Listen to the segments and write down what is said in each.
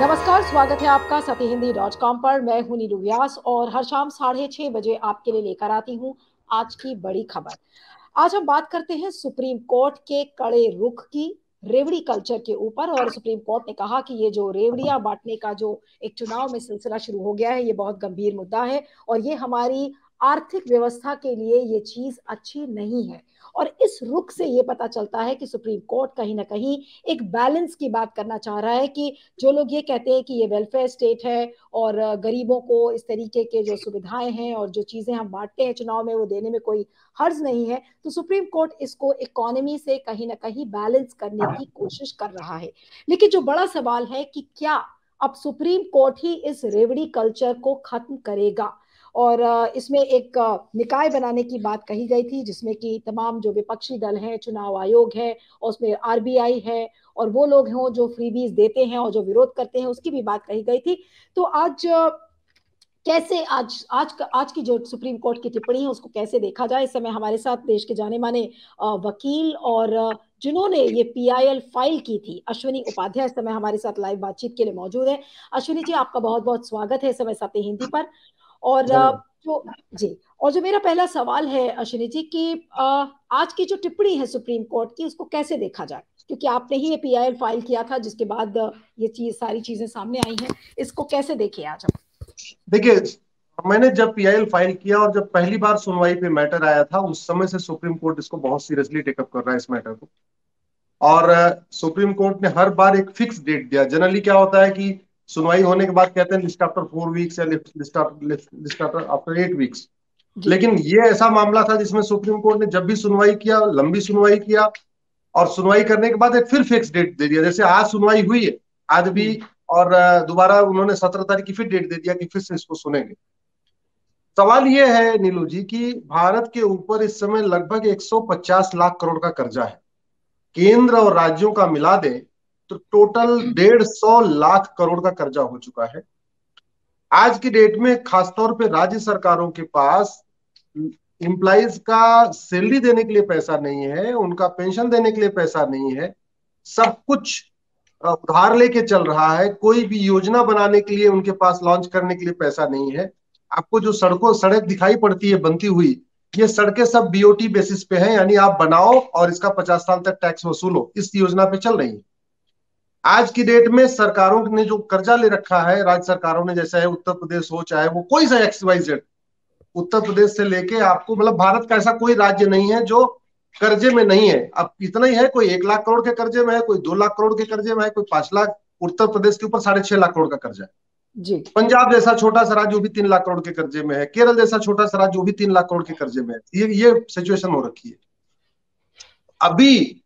नमस्कार, स्वागत है आपका सत्य हिंदी .com पर। मैं हूं नीलू व्यास और हर शाम 6:30 बजे आपके लिए लेकर आती हूं आज की बड़ी खबर। आज हम बात करते हैं सुप्रीम कोर्ट के कड़े रुख की रेवड़ी कल्चर के ऊपर। और सुप्रीम कोर्ट ने कहा कि ये जो रेवड़ियां बांटने का जो एक चुनाव में सिलसिला शुरू हो गया है, ये बहुत गंभीर मुद्दा है और ये हमारी आर्थिक व्यवस्था के लिए ये चीज अच्छी नहीं है। और इस रुख से ये पता चलता है कि सुप्रीम कोर्ट कहीं ना कहीं एक बैलेंस की बात करना चाह रहा है कि जो लोग ये कहते हैं कि ये वेलफेयर स्टेट है और गरीबों को इस तरीके के जो सुविधाएं हैं और जो चीजें हम बांटते हैं चुनाव में वो देने में कोई हर्ज नहीं है, तो सुप्रीम कोर्ट इसको इकोनॉमी से कहीं ना कहीं बैलेंस करने की कोशिश कर रहा है। लेकिन जो बड़ा सवाल है कि क्या अब सुप्रीम कोर्ट ही इस रेवड़ी कल्चर को खत्म करेगा? और इसमें एक निकाय बनाने की बात कही गई थी जिसमें कि तमाम जो विपक्षी दल हैं, चुनाव आयोग है और उसमें आरबीआई है और वो लोग हों जो फ्रीबीज देते हैं और जो विरोध करते हैं, उसकी भी बात कही गई थी। तो आज कैसे आज की जो सुप्रीम कोर्ट की टिप्पणी है उसको कैसे देखा जाए, इस समय हमारे साथ देश के जाने माने वकील और जिन्होंने ये PIL फाइल की थी, अश्विनी उपाध्याय इस समय हमारे साथ लाइव बातचीत के लिए मौजूद है। अश्विनी जी, आपका बहुत बहुत स्वागत है इस समय सत्य हिंदी पर। और जो मेरा पहला सवाल है अश्विनी जी कि आज की जो टिप्पणी है सुप्रीम कोर्ट की उसको कैसे देखा जाए, क्योंकि आपने ही ये PIL फाइल किया था जिसके बाद ये सारी चीजें सामने आई हैं, इसको कैसे देखें आज हम? देखिए, मैंने जब PIL फाइल किया और जब पहली बार सुनवाई पे मैटर आया था, उस समय से सुप्रीम कोर्ट इसको बहुत सीरियसली टेकअप कर रहा है इस मैटर को। और सुप्रीम कोर्ट ने हर बार एक फिक्स डेट दिया। जनरली क्या होता है कि सुनवाई होने के बाद कहते हैं लिस्ट आफ्टर 4 वीक्स या लिस्ट आफ्टर 8 वीक्स, लेकिन ये ऐसा मामला था जिसमें सुप्रीम कोर्ट ने जब भी सुनवाई किया, लंबी सुनवाई किया और सुनवाई करने के बाद एक फिर फिक्स डेट दे दिया। जैसे आज सुनवाई हुई है, आज भी, और दोबारा उन्होंने 17 तारीख की फिर डेट दे दिया कि फिर से इसको सुनेंगे। सवाल ये है नीलू जी की भारत के ऊपर इस समय लगभग 150 लाख करोड़ का कर्जा है। केंद्र और राज्यों का मिला दे तो टोटल 150 लाख करोड़ का कर्जा हो चुका है। आज की डेट में खासतौर पे राज्य सरकारों के पास एम्प्लाइज का सैलरी देने के लिए पैसा नहीं है, उनका पेंशन देने के लिए पैसा नहीं है, सब कुछ उधार लेके चल रहा है। कोई भी योजना बनाने के लिए उनके पास लॉन्च करने के लिए पैसा नहीं है। आपको जो सड़क दिखाई पड़ती है बनती हुई, ये सड़कें सब BOT बेसिस पे है, यानी आप बनाओ और इसका 50 साल तक टैक्स वसूलो, इस योजना पे चल रही है। आज की डेट में सरकारों ने जो कर्जा ले रखा है, राज्य सरकारों ने, जैसा है उत्तर प्रदेश हो चाहे वो कोई सा XYZ, उत्तर प्रदेश से लेके आपको, मतलब भारत का ऐसा कोई राज्य नहीं है जो कर्जे में नहीं है। अब इतना ही है, कोई 1 लाख करोड़ के कर्जे में है, कोई 2 लाख करोड़ के कर्जे में है, कोई 5 लाख। उत्तर प्रदेश के ऊपर 6.5 लाख करोड़ का कर्जा है जी। पंजाब जैसा छोटा सा राज्य वो भी 3 लाख करोड़ के कर्जे में है। केरल जैसा छोटा सा राज्य वो भी 3 लाख करोड़ के कर्जे में है। ये सिचुएशन हो रखी है। अभी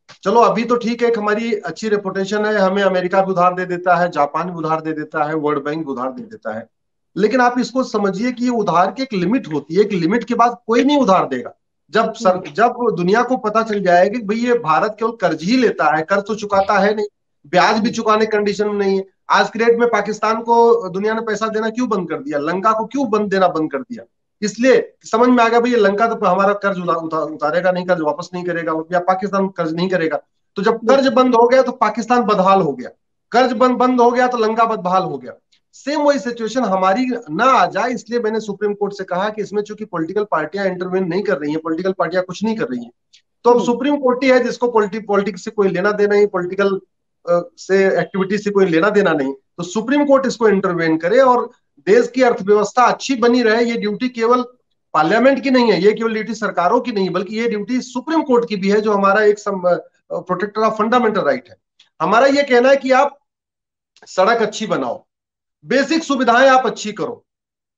तो ठीक है, हमारी अच्छी रेपुटेशन है, हमें अमेरिका भी उधार दे देता है, जापान भी उधार दे देता है, वर्ल्ड बैंक भी उधार दे देता है। लेकिन आप इसको समझिए कि ये उधार की एक लिमिट होती है, एक लिमिट के बाद कोई नहीं उधार देगा। जब दुनिया को पता चल जाएगा कि भाई ये भारत केवल कर्ज ही लेता है, कर्ज तो चुकाता है नहीं, ब्याज भी चुकाने कंडीशन में नहीं है। आज की डेट में पाकिस्तान को दुनिया ने पैसा देना क्यों बंद कर दिया, लंका को क्यों देना बंद कर दिया? इसलिए समझ में आ गया भाई लंका तो हमारा कर्ज उतारेगा नहीं, कर्ज वापस नहीं करेगा, या पाकिस्तान कर्ज नहीं करेगा। तो जब कर्ज बंद हो गया तो पाकिस्तान बदहाल हो गया, कर्ज बंद हो गया तो लंका बदहाल हो गया। सेम वही सिचुएशन हमारी ना आ जाए, इसलिए मैंने सुप्रीम कोर्ट से कहा कि इसमें चूंकि पॉलिटिकल पार्टियां इंटरवेन नहीं कर रही है, पॉलिटिकल पार्टियां कुछ नहीं कर रही है, तो अब सुप्रीम कोर्ट ही है जिसको पॉलिटिक्स से कोई लेना देना नहीं, पॉलिटिकल से एक्टिविटी से कोई लेना देना नहीं, तो सुप्रीम कोर्ट इसको इंटरवेन करे और देश की अर्थव्यवस्था अच्छी बनी रहे। ये ड्यूटी केवल पार्लियामेंट की नहीं है, ये केवल ड्यूटी सरकारों की नहीं, बल्कि ये ड्यूटी सुप्रीम कोर्ट की भी है, जो हमारा एक प्रोटेक्टर ऑफ फंडामेंटल राइट है। हमारा ये कहना है कि आप सड़क अच्छी बनाओ, बेसिक सुविधाएं आप अच्छी करो,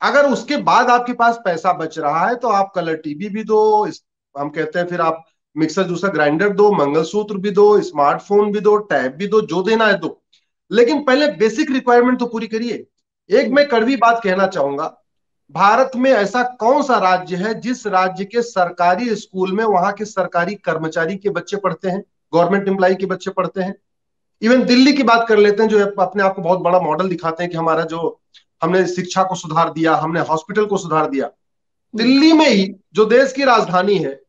अगर उसके बाद आपके पास पैसा बच रहा है तो आप कलर टीवी भी दो, हम कहते हैं फिर आप मिक्सर जूसर ग्राइंडर दो, मंगलसूत्र भी दो, स्मार्टफोन भी दो, टैब भी दो, जो देना है दो, लेकिन पहले बेसिक रिक्वायरमेंट तो पूरी करिए। एक मैं कड़वी बात कहना चाहूंगा, भारत में ऐसा कौन सा राज्य है जिस राज्य के सरकारी स्कूल में वहां के सरकारी कर्मचारी के बच्चे पढ़ते हैं, गवर्नमेंट एम्प्लॉय के बच्चे पढ़ते हैं? इवन दिल्ली की बात कर लेते हैं, जो अपने आप को बहुत बड़ा मॉडल दिखाते हैं कि हमारा जो हमने शिक्षा को सुधार दिया, हमने हॉस्पिटल को सुधार दिया। दिल्ली में ही, जो देश की राजधानी है,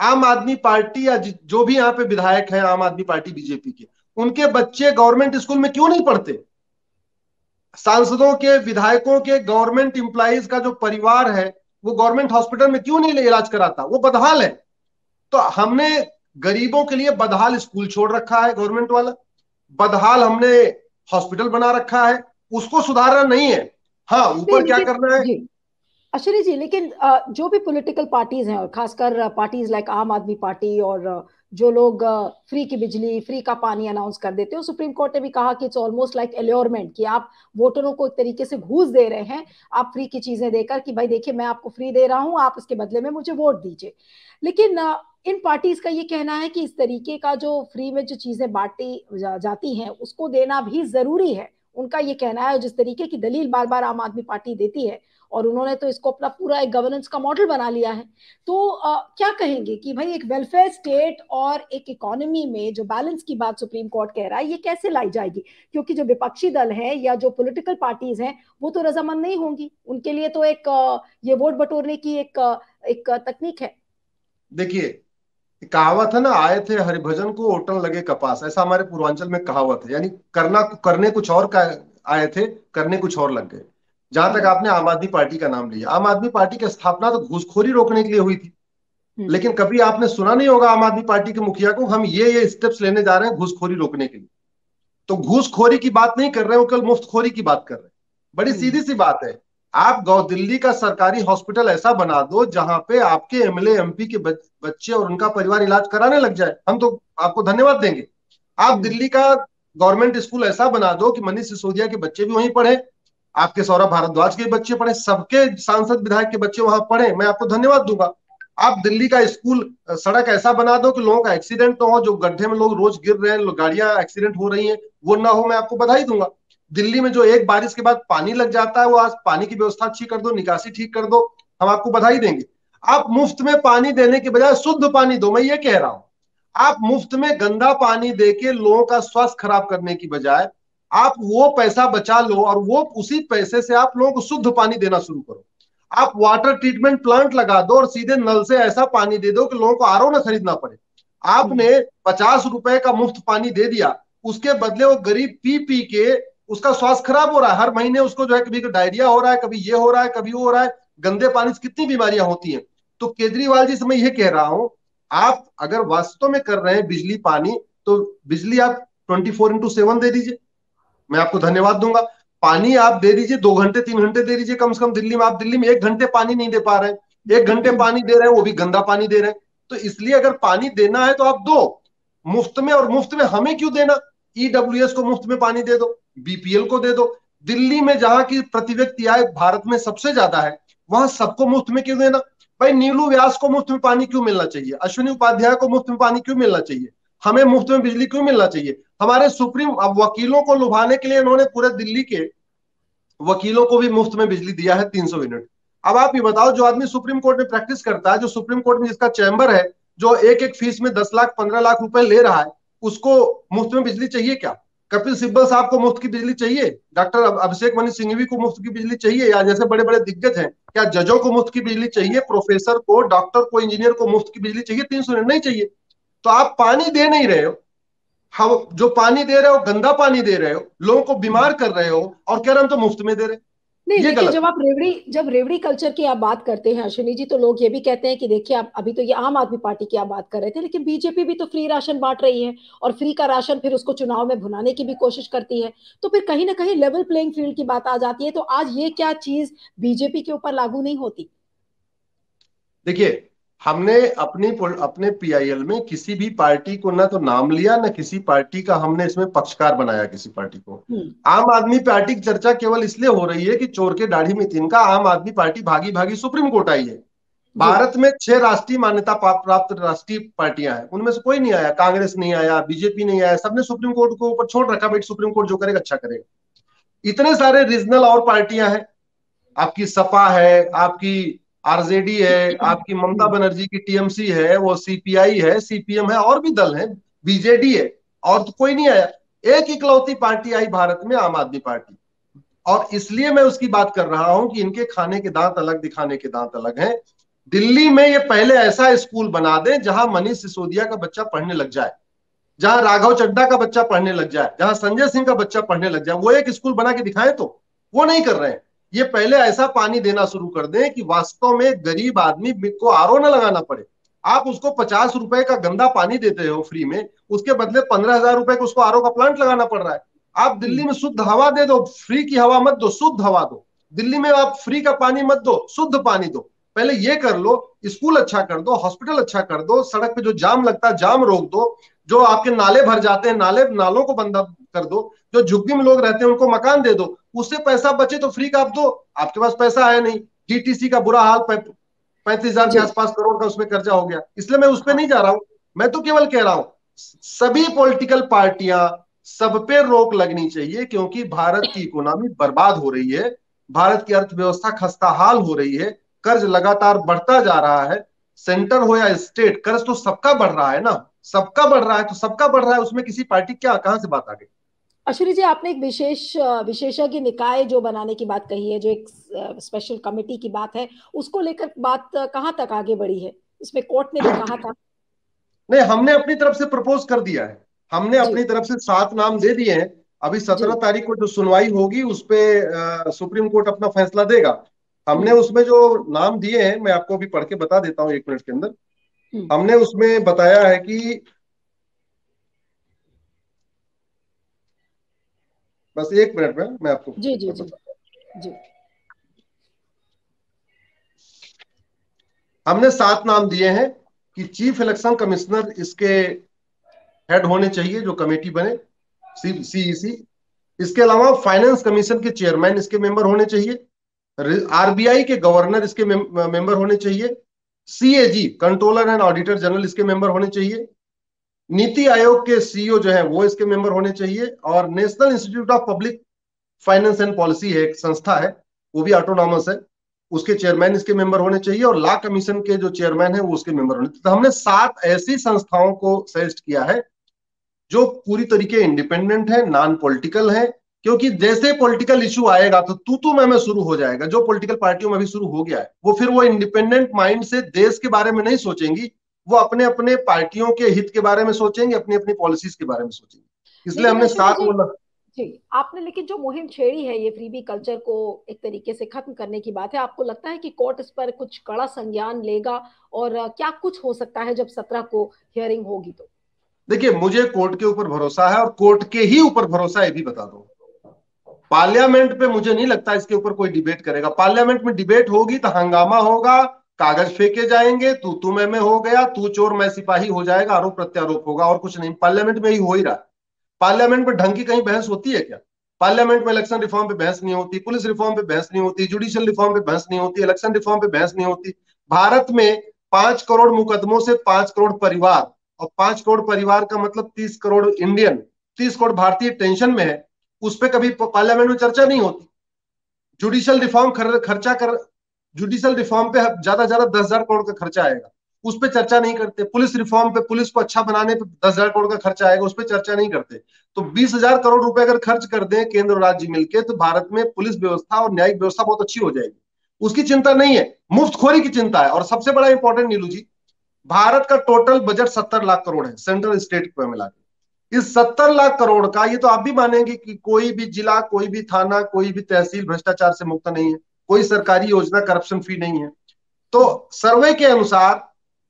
आम आदमी पार्टी या जो भी यहाँ पे विधायक है आम आदमी पार्टी बीजेपी के, उनके बच्चे गवर्नमेंट स्कूल में क्यों नहीं पढ़ते? सांसदों के, विधायकों के, गवर्नमेंट एम्प्लॉइज का जो परिवार है वो गवर्नमेंट हॉस्पिटल में क्यों नहीं इलाज कराता? वो बदहाल है। तो हमने गरीबों के लिए बदहाल स्कूल छोड़ रखा है, गवर्नमेंट वाला बदहाल हमने हॉस्पिटल बना रखा है, उसको सुधारना नहीं है। हाँ, ऊपर क्या करना है अश्विनी जी, लेकिन जो भी पॉलिटिकल पार्टीज हैं और खासकर पार्टीज लाइक आम आदमी पार्टी और जो लोग फ्री की बिजली, फ्री का पानी अनाउंस कर देते हो, सुप्रीम कोर्ट ने भी कहा कि इट्स ऑलमोस्ट लाइक एल्योरमेंट, कि आप वोटरों को एक तरीके से घूस दे रहे हैं, आप फ्री की चीजें देकर कि भाई देखिए मैं आपको फ्री दे रहा हूं, आप इसके बदले में मुझे वोट दीजिए। लेकिन इन पार्टीज का ये कहना है कि इस तरीके का जो फ्री में जो चीजें बांटी जाती हैं उसको देना भी जरूरी है, उनका ये कहना है। जिस तरीके की दलील बार बार आम आदमी पार्टी देती है और उन्होंने तो इसको अपना पूरा एक गवर्नेंस का मॉडल बना लिया है, तो क्या कहेंगे कि भाई एक वेलफेयर स्टेट और एक इकोनॉमी में जो बैलेंस की बात सुप्रीम कोर्ट कह रहा है, ये कैसे लाई जाएगी? क्योंकि जो विपक्षी दल है या जो पॉलिटिकल पार्टीज हैं वो तो रजामंद नहीं होंगी, उनके लिए तो एक ये वोट बटोरने की एक तकनीक है। देखिए कहावत है ना, आए थे हरिभजन को ओटन लगे कपास, ऐसा हमारे पूर्वांचल में कहावत है, यानी करने कुछ और का आए थे, करने कुछ और लग गए। जहां तक आपने आम आदमी पार्टी का नाम लिया, आम आदमी पार्टी की स्थापना तो घूसखोरी रोकने के लिए हुई थी, लेकिन कभी आपने सुना नहीं होगा आम आदमी पार्टी के मुखिया को हम ये स्टेप्स लेने जा रहे हैं घूसखोरी रोकने के लिए। तो घूसखोरी की बात नहीं कर रहे हो, केवल मुफ्तखोरी की बात कर रहे हैं। बड़ी सीधी सी बात है, आप दिल्ली का सरकारी हॉस्पिटल ऐसा बना दो जहां पे आपके एमएलए एमपी के बच्चे और उनका परिवार इलाज कराने लग जाए, हम तो आपको धन्यवाद देंगे। आप दिल्ली का गवर्नमेंट स्कूल ऐसा बना दो कि मनीष सिसोदिया के बच्चे भी वहीं पढ़े, आपके सौरभ भारद्वाज के बच्चे पढ़े, सबके सांसद विधायक के बच्चे वहां पढ़े, मैं आपको धन्यवाद दूंगा। आप दिल्ली का स्कूल सड़क ऐसा बना दो कि लोगों का एक्सीडेंट ना हो, जो गड्ढे में लोग रोज गिर रहे हैं, गाड़ियां एक्सीडेंट हो रही है वो ना हो, मैं आपको बधाई दूंगा। दिल्ली में जो एक बारिश के बाद पानी लग जाता है वो आज पानी की व्यवस्था अच्छी कर दो, निकासी ठीक कर दो, हम आपको बधाई देंगे। आप मुफ्त में पानी देने के बजाय शुद्ध पानी दो, मैं ये कह रहा हूं। आप मुफ्त में गंदा पानी देके लोगों का स्वास्थ्य खराब करने की बजाय आप वो पैसा बचा लो और वो उसी पैसे से आप लोगों को शुद्ध पानी देना शुरू करो। आप वाटर ट्रीटमेंट प्लांट लगा दो और सीधे नल से ऐसा पानी दे दो कि लोगों को आरओ ना खरीदना पड़े। आपने 50 रुपए का मुफ्त पानी दे दिया, उसके बदले वो गरीब पी पी के उसका स्वास्थ्य खराब हो रहा है, हर महीने उसको जो है कभी डायरिया हो रहा है, कभी ये हो रहा है, कभी वो हो रहा है, गंदे पानी से कितनी बीमारियां होती हैं। तो केजरीवाल जी से मैं ये कह रहा हूं, आप अगर वास्तव में कर रहे हैं बिजली पानी, तो बिजली आप 24x7 दे दीजिए, मैं आपको धन्यवाद दूंगा। पानी आप दे दीजिए 2 घंटे 3 घंटे दे दीजिए कम से कम। दिल्ली में आप दिल्ली में 1 घंटे पानी नहीं दे पा रहे हैं, 1 घंटे पानी दे रहे हैं वो भी गंदा पानी दे रहे हैं। तो इसलिए अगर पानी देना है तो आप दो मुफ्त में, और मुफ्त में हमें क्यों देना? ईडब्ल्यूएस को मुफ्त में पानी दे दो, बीपीएल को दे दो। दिल्ली में जहां की प्रति व्यक्ति आय भारत में सबसे ज्यादा है, वहां सबको मुफ्त में क्यों देना? भाई नीलू व्यास को मुफ्त में पानी क्यों मिलना चाहिए? अश्विनी उपाध्याय को मुफ्त में पानी क्यों मिलना चाहिए? हमें मुफ्त में बिजली क्यों मिलना चाहिए? हमारे सुप्रीम वकीलों को लुभाने के लिए इन्होंने पूरे दिल्ली के वकीलों को भी मुफ्त में बिजली दिया है 300 यूनिट। अब आप ये बताओ, जो आदमी सुप्रीम कोर्ट में प्रैक्टिस करता है, जो सुप्रीम कोर्ट में जिसका चैम्बर है, जो एक एक फीस में 10 लाख 15 लाख रुपए ले रहा है, उसको मुफ्त में बिजली चाहिए क्या? कपिल सिब्बल साहब को मुफ्त की बिजली चाहिए? डॉक्टर अभिषेक मनी सिंघवी को मुफ्त की बिजली चाहिए? या जैसे बड़े बड़े दिग्गज हैं, क्या जजों को मुफ्त की बिजली चाहिए? प्रोफेसर को, डॉक्टर को, इंजीनियर को मुफ्त की बिजली चाहिए? 300 यूनिट नहीं चाहिए। तो आप पानी दे नहीं रहे हो, हम जो पानी दे रहे हो गंदा पानी दे रहे हो, लोगों को बीमार कर रहे हो, और कह रहे हम तो मुफ्त में दे रहे। नहीं, देखिए जब रेवड़ी कल्चर की आप बात करते हैं अश्विनी जी, तो लोग ये भी कहते हैं कि देखिए आप अभी तो ये आम आदमी पार्टी की आप बात कर रहे थे, लेकिन बीजेपी भी तो फ्री राशन बांट रही है और फ्री का राशन फिर उसको चुनाव में भुनाने की भी कोशिश करती है, तो फिर कहीं ना कहीं लेवल प्लेइंग फील्ड की बात आ जाती है। तो आज ये क्या चीज बीजेपी के ऊपर लागू नहीं होती? देखिए हमने अपने पीआईएल में किसी भी पार्टी को ना तो नाम लिया, ना किसी पार्टी का हमने इसमें पक्षकार बनाया किसी पार्टी को। आम आदमी पार्टी की चर्चा केवल इसलिए हो रही है कि चोर के दाढ़ी में तिनका, आम आदमी पार्टी भागी भागी सुप्रीम कोर्ट आई है। भारत में 6 राष्ट्रीय मान्यता प्राप्त राष्ट्रीय पार्टियां हैं, उनमें से कोई नहीं आया, कांग्रेस नहीं आया, बीजेपी नहीं आया, सबने सुप्रीम कोर्ट को ऊपर छोड़ रखा, भाई सुप्रीम कोर्ट जो करेगा अच्छा करेगा। इतने सारे रीजनल और पार्टियां हैं, आपकी सपा है, आपकी आरजेडी है, आपकी ममता बनर्जी की टीएमसी है, वो सीपीआई है, सीपीएम है, और भी दल है, बीजेडी है, और तो कोई नहीं आया। एक इकलौती पार्टी आई भारत में, आम आदमी पार्टी, और इसलिए मैं उसकी बात कर रहा हूं कि इनके खाने के दांत अलग, दिखाने के दांत अलग हैं। दिल्ली में ये पहले ऐसा स्कूल बना दें जहां मनीष सिसोदिया का बच्चा पढ़ने लग जाए, जहां राघव चड्डा का बच्चा पढ़ने लग जाए, जहां संजय सिंह का बच्चा पढ़ने लग जाए, वो एक स्कूल बना के दिखाएं तो वो नहीं कर रहे हैं। ये पहले ऐसा पानी देना शुरू कर दें कि वास्तव में गरीब आदमी को आरओ न लगाना पड़े। आप उसको 50 रुपए का गंदा पानी देते हो फ्री में, उसके बदले 15,000 रुपए का उसको आरओ का प्लांट लगाना पड़ रहा है। आप दिल्ली में शुद्ध हवा दे दो, फ्री की हवा मत दो, शुद्ध हवा दो। दिल्ली में आप फ्री का पानी मत दो, शुद्ध पानी दो। पहले ये कर लो, स्कूल अच्छा कर दो, हॉस्पिटल अच्छा कर दो, सड़क पे जो जाम लगता है जाम रोक दो, जो आपके नाले भर जाते हैं नालों को बंद कर दो, जो झुग्गी में लोग रहते हैं उनको मकान दे दो, उससे पैसा बचे तो फ्री का आप दो। आपके पास पैसा है नहीं। डीटीसी का बुरा हाल, 35,000 के आसपास करोड़ का उसमें कर्जा हो गया। इसलिए मैं उस पर नहीं जा रहा हूं, मैं तो केवल कह रहा हूं सभी पॉलिटिकल पार्टियां, सब पे रोक लगनी चाहिए, क्योंकि भारत की इकोनॉमी बर्बाद हो रही है, भारत की अर्थव्यवस्था खस्ताहाल हो रही है, कर्ज लगातार बढ़ता जा रहा है, सेंटर हो या स्टेट, कर्ज तो सबका बढ़ रहा है ना, सबका बढ़ रहा है, तो सबका बढ़ रहा है, उसमें किसी पार्टी क्या कहां से बात आ गई। अश्विनी जी, आपने एक विशेषज्ञ निकाय जो बनाने की बात कही है, जो एक स्पेशल कमेटी की बात है, उसको लेकर बात कहाँ तक आगे बढ़ी है? इसमें कोर्ट ने भी कहा था। नहीं, हमने अपनी तरफ से प्रपोज कर दिया है, हमने अपनी तरफ से 7 नाम दे दिए हैं। अभी 17 तारीख को जो सुनवाई होगी उस पर सुप्रीम कोर्ट अपना फैसला देगा। हमने उसमें जो नाम दिए हैं मैं आपको भी पढ़ के बता देता हूं 1 मिनट के अंदर। हमने उसमें बताया है कि बस 1 मिनट में मैं आपको जी जी जी जी हमने 7 नाम दिए हैं कि चीफ इलेक्शन कमिश्नर इसके हेड होने चाहिए, जो कमेटी बने सीईसी। इसके अलावा फाइनेंस कमीशन के चेयरमैन इसके मेंबर होने चाहिए, आरबीआई के गवर्नर इसके मेंबर होने चाहिए, CAG controller and auditor general इसके मेंबर होने चाहिए, नीति आयोग के सीईओ जो है वो इसके मेंबर होने चाहिए, और National Institute of Public Finance and Policy है, एक संस्था है, वो भी ऑटोनॉमस है, उसके चेयरमैन इसके मेंबर होने चाहिए, और लॉ कमीशन के जो चेयरमैन है वो उसके मेंबर होने चाहिए। तो हमने 7 ऐसी संस्थाओं को सजेस्ट किया है जो पूरी तरीके इंडिपेंडेंट है, नॉन पॉलिटिकल है, क्योंकि जैसे पॉलिटिकल इश्यू आएगा तो तू मैं शुरू हो जाएगा, जो पॉलिटिकल पार्टियों में भी शुरू हो गया है। फिर वो इंडिपेंडेंट माइंड से देश के बारे में नहीं सोचेंगी, वो अपने अपने पार्टियों के हित के बारे में सोचेंगे, अपनी अपनी पॉलिसीज के बारे में सोचेंगे। इसलिए हमने 7 बोला जी। आपने लेकिन जो मुहिम छेड़ी है, ये फ्रीबी कल्चर को एक तरीके से खत्म करने की बात है, आपको लगता है कि कोर्ट इस पर कुछ कड़ा संज्ञान लेगा, और क्या कुछ हो सकता है जब 17 को हियरिंग होगी? तो देखिए, मुझे कोर्ट के ऊपर भरोसा है, और कोर्ट के ही ऊपर भरोसा है, ये भी बता दो। पार्लियामेंट पे मुझे नहीं लगता इसके ऊपर कोई डिबेट करेगा। पार्लियामेंट में डिबेट होगी तो हंगामा होगा, कागज फेंके जाएंगे, तू मैं हो गया, तू चोर मैं सिपाही हो जाएगा, आरोप प्रत्यारोप होगा, और कुछ नहीं। पार्लियामेंट में ही हो ही रहा है। पार्लियामेंट में ढंग की कहीं बहस होती है क्या? पार्लियामेंट में इलेक्शन रिफॉर्म पे बहस नहीं होती, पुलिस रिफॉर्म पे बहस नहीं होती, जुडिशियल रिफॉर्म पे बहस नहीं होती, इलेक्शन रिफॉर्म पे बहस नहीं होती। भारत में 5 करोड़ मुकदमों से 5 करोड़ परिवार, और 5 करोड़ परिवार का मतलब 30 करोड़ इंडियन, 30 करोड़ भारतीय टेंशन में है, उस पर कभी पार्लियामेंट में चर्चा नहीं होती। जुडिशियल रिफॉर्म जुडिशियल रिफॉर्म पे ज्यादा ज्यादा 10,000 करोड़ का खर्चा आएगा, उस पर चर्चा नहीं करते। पुलिस रिफॉर्म पे, पुलिस को अच्छा बनाने पे 10,000 करोड़ का खर्चा आएगा, उस पर चर्चा नहीं करते। तो 20,000 करोड़ रुपए अगर खर्च कर दें केंद्र और राज्य मिलकर, तो भारत में पुलिस व्यवस्था और न्यायिक व्यवस्था बहुत अच्छी हो जाएगी, उसकी चिंता नहीं है, मुफ्तखोरी की चिंता है। और सबसे बड़ा इंपॉर्टेंट, नीलू जी, भारत का टोटल बजट 70 लाख करोड़ है, सेंट्रल स्टेट को मिलाकर। इस 70 लाख करोड़ का, ये तो आप भी मानेंगे कि कोई भी जिला, कोई भी थाना, कोई भी तहसील भ्रष्टाचार से मुक्त नहीं है, कोई सरकारी योजना करप्शन फ्री नहीं है। तो सर्वे के अनुसार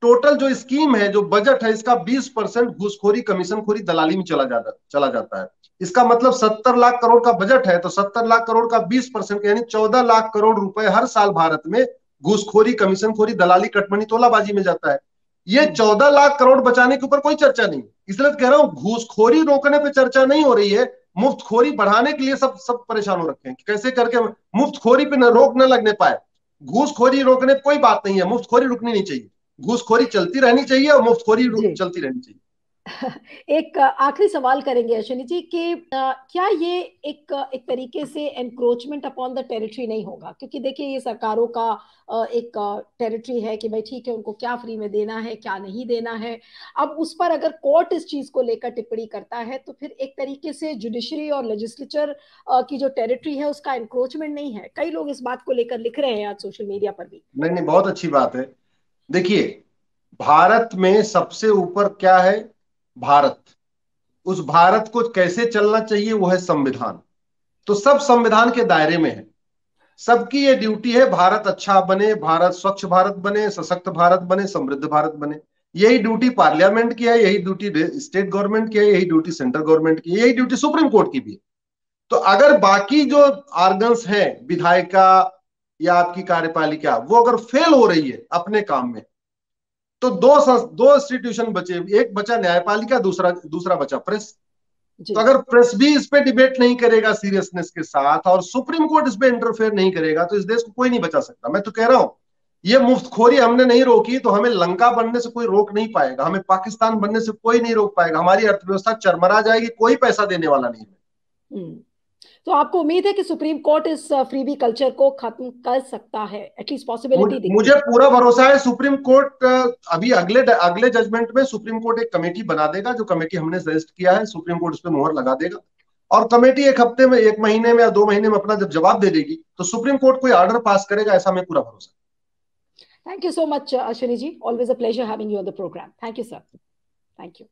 टोटल जो स्कीम है, जो बजट है, इसका 20% घूसखोरी, कमीशनखोरी, दलाली में चला जाता है। इसका मतलब 70 लाख करोड़ का बजट है, तो 70 लाख करोड़ का 20% यानी 14 लाख करोड़ रुपए हर साल भारत में घूसखोरी, कमीशनखोरी, दलाली, कटमनी, तोलाबाजी में जाता है। ये 14 लाख करोड़ बचाने के ऊपर कोई चर्चा नहीं, इसलिए कह रहा हूँ घूसखोरी रोकने पर चर्चा नहीं हो रही है, मुफ्तखोरी बढ़ाने के लिए सब परेशान हो रखे हैं, कैसे करके मुफ्तखोरी पे रोक न लगने पाए। घूसखोरी रोकने पे कोई बात नहीं है, मुफ्तखोरी रुकनी नहीं चाहिए, घूसखोरी चलती रहनी चाहिए और मुफ्तखोरी चलती रहनी चाहिए। एक आखिरी सवाल करेंगे अश्विनी जी कि क्या ये एक तरीके से एनक्रोचमेंट अपॉन द टेरिटरी नहीं होगा? क्योंकि देखिए, ये सरकारों का एक टेरिटरी है कि भाई ठीक है, उनको क्या फ्री में देना है, क्या नहीं देना है। अब उस पर अगर कोर्ट इस चीज को लेकर टिप्पणी करता है, तो फिर एक तरीके से जुडिशरी और लेजिस्लेचर की जो टेरिटरी है उसका एनक्रोचमेंट नहीं है। कई लोग इस बात को लेकर लिख रहे हैं आज सोशल मीडिया पर भी। नहीं, बहुत अच्छी बात है। देखिए, भारत में सबसे ऊपर क्या है? भारत। उस भारत को कैसे चलना चाहिए वो है संविधान। तो सब संविधान के दायरे में है। सबकी ये ड्यूटी है भारत अच्छा बने, भारत स्वच्छ भारत बने, सशक्त भारत बने, समृद्ध भारत बने। यही ड्यूटी पार्लियामेंट की है, यही ड्यूटी स्टेट गवर्नमेंट की है, यही ड्यूटी सेंट्रल गवर्नमेंट की है, यही ड्यूटी सुप्रीम कोर्ट की भी है। तो अगर बाकी जो ऑर्गन्स हैं विधायिका या आपकी कार्यपालिका, वो अगर फेल हो रही है अपने काम में, तो दो इंस्टीट्यूशन बचे, एक बचा न्यायपालिका, दूसरा बचा प्रेस। तो अगर प्रेस भी इस पे डिबेट नहीं करेगा सीरियसनेस के साथ और सुप्रीम कोर्ट इस पे इंटरफेयर नहीं करेगा, तो इस देश को कोई नहीं बचा सकता। मैं तो कह रहा हूं, ये मुफ्तखोरी हमने नहीं रोकी तो हमें लंका बनने से कोई रोक नहीं पाएगा, हमें पाकिस्तान बनने से कोई नहीं रोक पाएगा। हमारी अर्थव्यवस्था चरमरा जाएगी, कोई पैसा देने वाला नहीं है। तो आपको उम्मीद है कि सुप्रीम कोर्ट इस फ्रीबी कल्चर को खत्म कर सकता है, एटलीस्ट पॉसिबिलिटी? मुझे पूरा भरोसा है। सुप्रीम कोर्ट अभी अगले जजमेंट में सुप्रीम कोर्ट एक कमेटी बना देगा, जो कमेटी हमने सजेस्ट किया है, सुप्रीम कोर्ट उस पर मोहर लगा देगा और कमेटी एक हफ्ते में, एक महीने में या 2 महीने में अपना जब जवाब दे देगी तो सुप्रीम कोर्ट कोई ऑर्डर पास करेगा, ऐसा हमें पूरा भरोसा है। Thank you so much Ashwini ji, always a pleasure having you on the programme. Thank you sir, thank you.